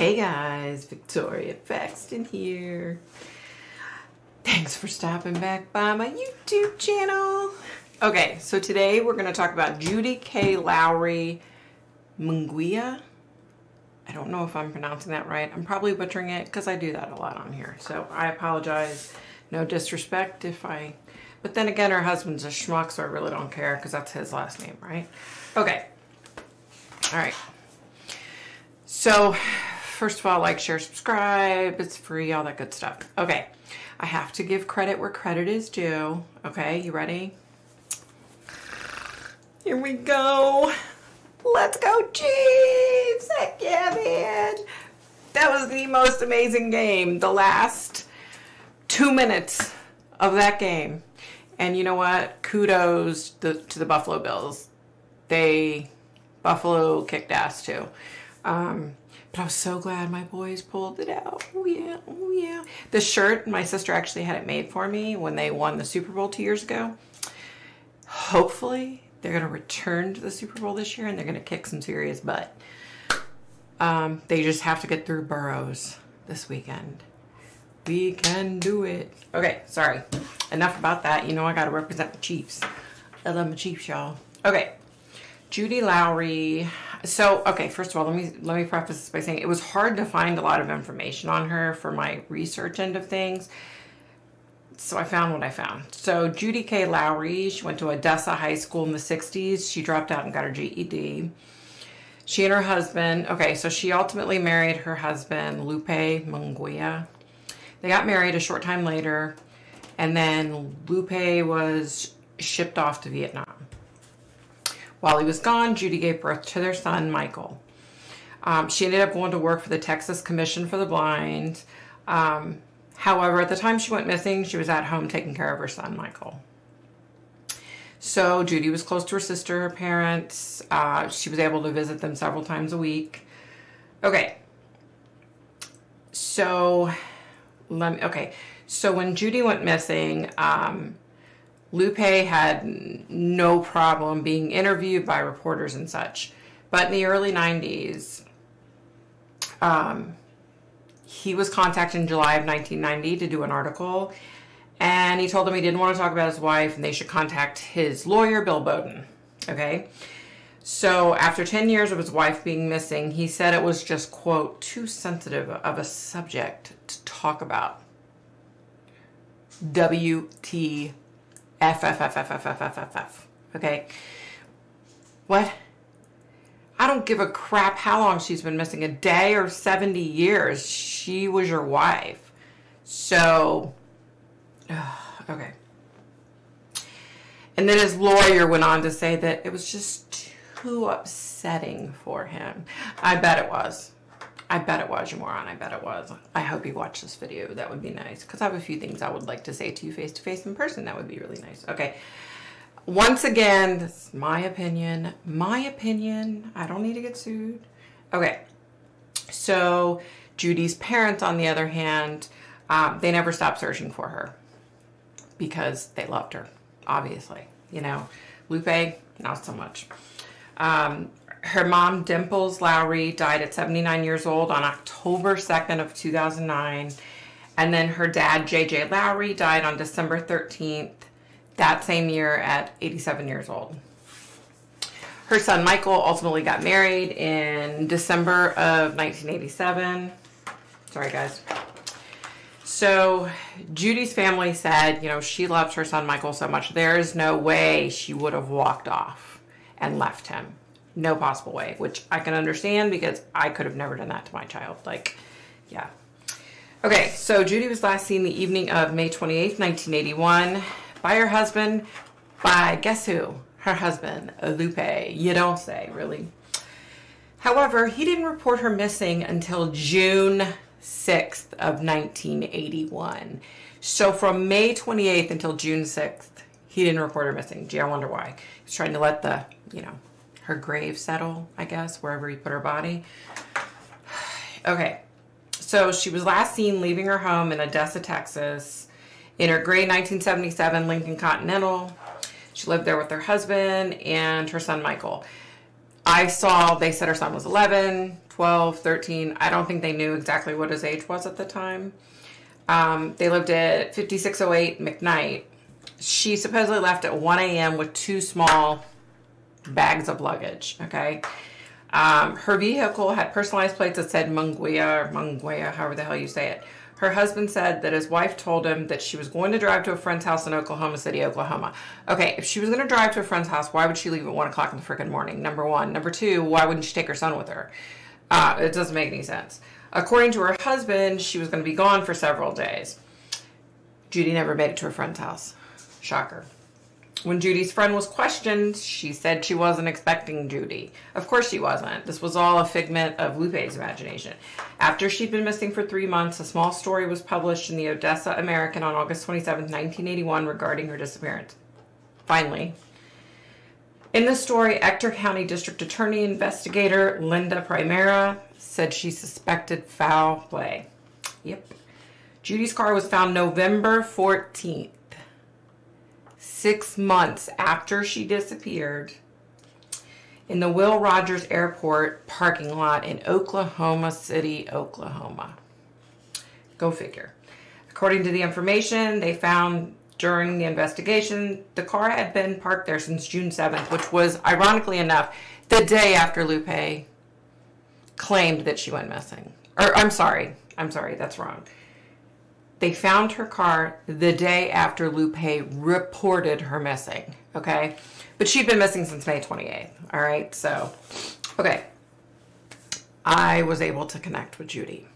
Hey guys, Victoria Paxton here. Thanks for stopping back by my YouTube channel. Okay, so today we're going to talk about Judie Lowery Munguia. I don't know if I'm pronouncing that right. I'm probably butchering it because I do that a lot on here. So I apologize. No disrespect if I... But then again, her husband's a schmuck, so I really don't care because that's his last name, right? Okay. All right. So... First of all, like, share, subscribe, it's free, all that good stuff. Okay, I have to give credit where credit is due. Okay, you ready? Here we go. Let's go, Chiefs! Heck yeah, man! That was the most amazing game, the last 2 minutes of that game. And you know what? Kudos to the Buffalo Bills. Buffalo kicked ass, too. But I was so glad my boys pulled it out. Oh yeah, oh yeah. This shirt, my sister actually had it made for me when they won the Super Bowl 2 years ago. Hopefully, they're gonna return to the Super Bowl this year and they're gonna kick some serious butt. They just have to get through Burrows this weekend. We can do it. Okay, sorry. Enough about that. You know I gotta represent the Chiefs. I love my Chiefs, y'all. Okay, Judie Lowery. So, okay, first of all, let me preface this by saying it was hard to find a lot of information on her for my research end of things. So I found what I found. So Judie Lowery, she went to Odessa High School in the 60s. She dropped out and got her GED. She and her husband, okay, so she ultimately married her husband, Lupe Munguia. They got married a short time later, and then Lupe was shipped off to Vietnam. While he was gone, Judie gave birth to their son, Michael. She ended up going to work for the Texas Commission for the Blind. However, at the time she went missing, she was at home taking care of her son, Michael. So Judie was close to her sister, her parents. She was able to visit them several times a week. Okay. So, when Judie went missing, Lupe had no problem being interviewed by reporters and such. But in the early 90s, he was contacted in July of 1990 to do an article. And he told them he didn't want to talk about his wife and they should contact his lawyer, Bill Bowden. Okay? So after 10 years of his wife being missing, he said it was just, quote, too sensitive of a subject to talk about. WTF. Okay? What? I don't give a crap how long she's been missing, a day or 70 years. She was your wife. So, okay. And then his lawyer went on to say that it was just too upsetting for him. I bet it was. I bet it was, you moron. I bet it was. I hope you watch this video. That would be nice. Because I have a few things I would like to say to you face-to-face in person. That would be really nice. Okay. Once again, this is my opinion. My opinion. I don't need to get sued. Okay. So, Judie's parents, on the other hand, they never stopped searching for her. Because they loved her. Obviously. You know. Lupe, not so much. Her mom, Dimples Lowery, died at 79 years old on October 2nd of 2009. And then her dad, J.J. Lowery, died on December 13th that same year at 87 years old. Her son, Michael, ultimately got married in December of 1987. Sorry, guys. So Judie's family said, you know, she loves her son, Michael, so much. There is no way she would have walked off and left him. No possible way, which I can understand because I could have never done that to my child. Like, yeah. Okay, so Judie was last seen the evening of May 28th, 1981 by her husband, by guess who? Her husband, Lupe. You don't say, really. However, he didn't report her missing until June 6th of 1981. So from May 28th until June 6th, he didn't report her missing. Gee, I wonder why. He's trying to let the, you know, her grave settle, I guess, wherever he put her body. Okay, so she was last seen leaving her home in Odessa, Texas, in her gray 1977 Lincoln Continental. She lived there with her husband and her son, Michael. I saw, they said her son was 11, 12, 12, 13. I don't think they knew exactly what his age was at the time. They lived at 5608 McKnight. She supposedly left at 1 a.m. with two small bags of luggage, okay? Her vehicle had personalized plates that said Munguia, or Munguia, however the hell you say it. Her husband said that his wife told him that she was going to drive to a friend's house in Oklahoma City, Oklahoma. Okay, if she was going to drive to a friend's house, why would she leave at 1 o'clock in the freaking morning, number one? Number two, why wouldn't she take her son with her? It doesn't make any sense. According to her husband, she was going to be gone for several days. Judie never made it to her friend's house. Shocker. When Judie's friend was questioned, she said she wasn't expecting Judie. Of course she wasn't. This was all a figment of Lupe's imagination. After she'd been missing for 3 months, a small story was published in the Odessa American on August 27, 1981 regarding her disappearance. Finally. In the story, Ector County District Attorney Investigator Linda Primera said she suspected foul play. Yep. Judie's car was found November 14th. 6 months after she disappeared in the Will Rogers Airport parking lot in Oklahoma City, Oklahoma. Go figure. According to the information they found during the investigation, the car had been parked there since June 7th, which was, ironically enough, the day after Lupe claimed that she went missing. Or, I'm sorry, that's wrong. They found her car the day after Lupe reported her missing, okay? But she'd been missing since May 28th, all right? So, okay. I was able to connect with Judie.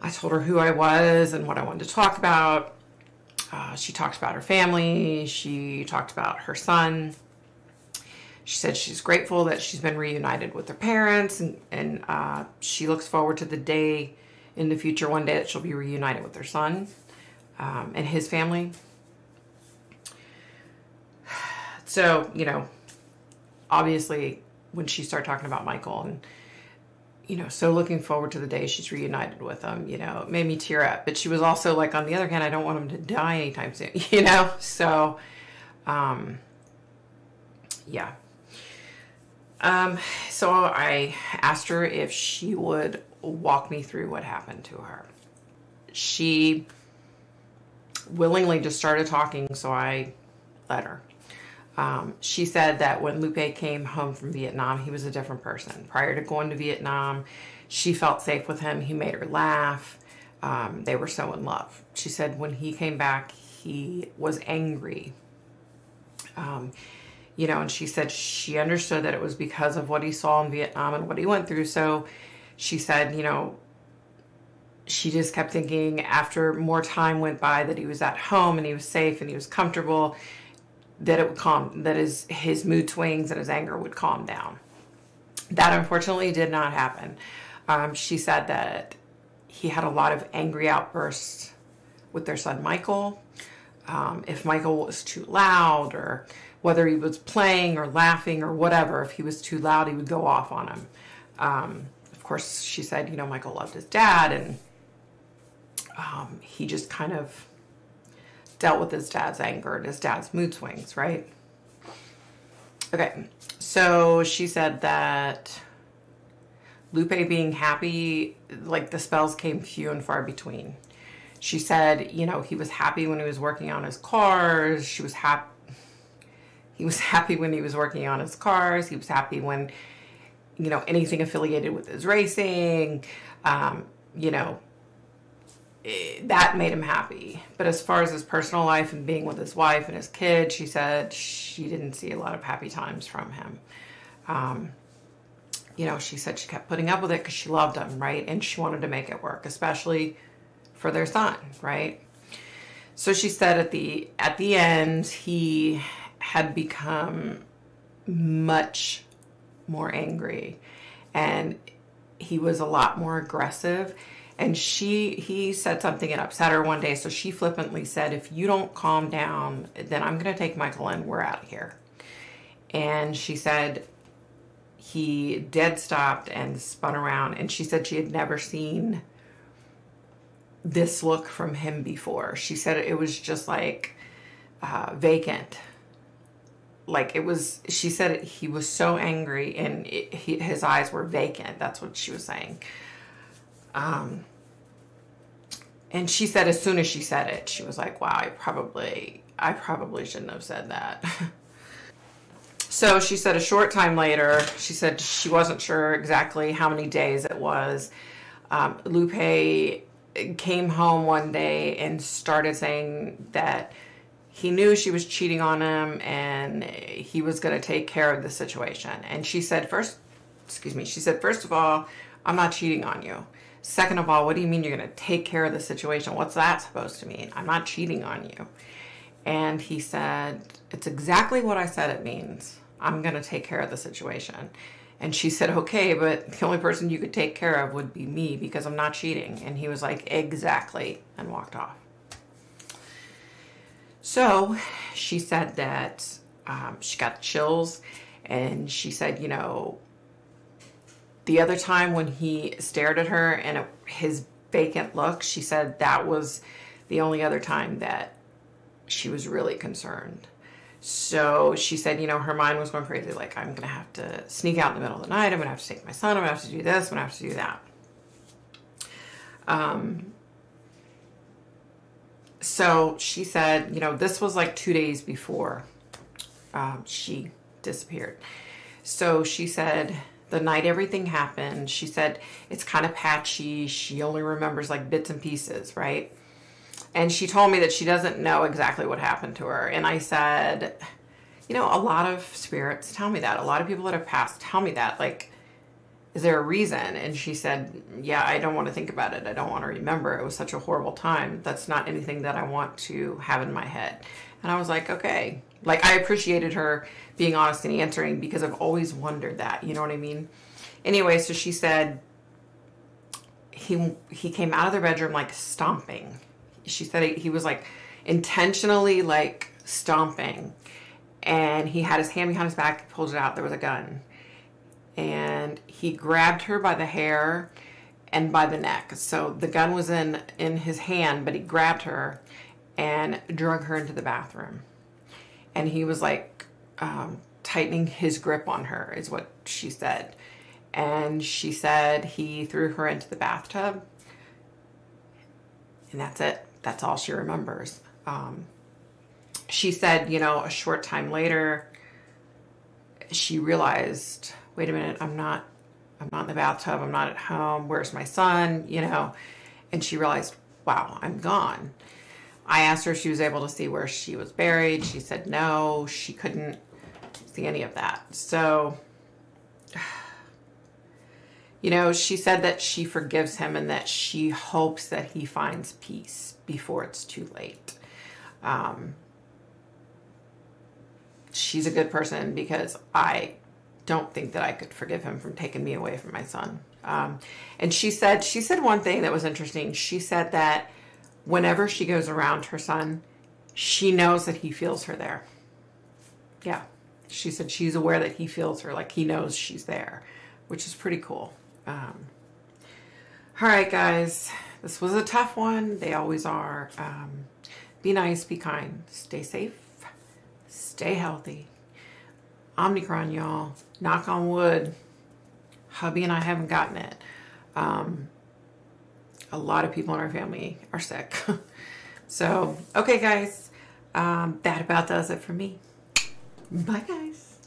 I told her who I was and what I wanted to talk about. She talked about her family. She talked about her son. She said she's grateful that she's been reunited with her parents, and she looks forward to the day in the future, one day, that she'll be reunited with her son and his family. So, you know, obviously when she started talking about Michael and, you know, so looking forward to the day she's reunited with him, you know, it made me tear up. But she was also like, on the other hand, I don't want him to die anytime soon, you know? So, yeah. So I asked her if she would walk me through what happened to her. She willingly just started talking, so I let her. She said that when Lupe came home from Vietnam, he was a different person. Prior to going to Vietnam, she felt safe with him. He made her laugh. They were so in love. She said when he came back, he was angry. You know, and she said she understood that it was because of what he saw in Vietnam and what he went through. So she said, you know, she just kept thinking after more time went by that he was at home and he was safe and he was comfortable, that it would calm, that his mood swings and his anger would calm down. That unfortunately did not happen. She said that he had a lot of angry outbursts with their son, Michael. If Michael was too loud, or whether he was playing or laughing or whatever, if he was too loud, he would go off on him. Of course, she said, you know, Michael loved his dad, and he just kind of dealt with his dad's anger and his dad's mood swings, right? Okay, so she said that Lupe being happy, like the spells came few and far between. She said, you know, he was happy when he was working on his cars. He was happy when he was working on his cars. He was happy when, you know, anything affiliated with his racing, you know, that made him happy. But as far as his personal life and being with his wife and his kids, she said she didn't see a lot of happy times from him. You know, she said she kept putting up with it because she loved him, right? And she wanted to make it work, especially for their son, right? So she said at the end, he had become much more angry, and he was a lot more aggressive. And he said something and upset her one day, so she flippantly said, if you don't calm down, then I'm gonna take Michael and we're out of here. And she said he dead stopped and spun around, and she said she had never seen this look from him before. She said it was just like vacant, like it was, she said it, he was so angry and his eyes were vacant. That's what she was saying. And she said as soon as she said it, she was like, wow, I probably shouldn't have said that. So she said a short time later, she said she wasn't sure exactly how many days it was. Lupe came home one day and started saying that he knew she was cheating on him and he was going to take care of the situation. And she said, first of all, I'm not cheating on you. Second of all, what do you mean you're going to take care of the situation? What's that supposed to mean? I'm not cheating on you. And he said, it's exactly what I said it means. I'm going to take care of the situation. And she said, okay, but the only person you could take care of would be me because I'm not cheating. And he was like, exactly, and walked off. So she said that she got chills, and she said, you know, the other time when he stared at her and his vacant look, she said that was the only other time that she was really concerned. So she said, you know, her mind was going crazy. Like, I'm going to have to sneak out in the middle of the night. I'm going to have to take my son. I'm going to have to do this. I'm going to have to do that. So she said, you know, this was like 2 days before she disappeared. So she said the night everything happened, she said it's kind of patchy. She only remembers like bits and pieces, right? And she told me that she doesn't know exactly what happened to her. And I said, you know, a lot of spirits tell me that. A lot of people that have passed tell me that. Like, is there a reason? And she said, yeah, I don't want to think about it. I don't want to remember. It was such a horrible time. That's not anything that I want to have in my head. And I was like, okay. Like, I appreciated her being honest and answering because I've always wondered that. You know what I mean? Anyway, so she said he came out of their bedroom like stomping. She said he was like intentionally like stomping, and he had his hand behind his back, pulled it out, there was a gun, and he grabbed her by the hair and by the neck. So the gun was in his hand, but he grabbed her and drug her into the bathroom, and he was like tightening his grip on her is what she said. And she said he threw her into the bathtub, and that's it. That's all she remembers. She said, you know, a short time later, she realized, wait a minute, I'm not in the bathtub. I'm not at home. Where's my son? You know, and she realized, wow, I'm gone. I asked her if she was able to see where she was buried. She said no, she couldn't see any of that. So, you know, she said that she forgives him and that she hopes that he finds peace before it's too late. She's a good person because I don't think that I could forgive him for taking me away from my son. And she said one thing that was interesting. She said that whenever she goes around her son, she knows that he feels her there. Yeah. She said she's aware that he feels her, like he knows she's there, which is pretty cool. All right, guys, this was a tough one. They always are. Be nice, be kind, stay safe, stay healthy. Omicron, y'all, knock on wood. Hubby and I haven't gotten it. A lot of people in our family are sick. So, okay, guys, that about does it for me. Bye, guys.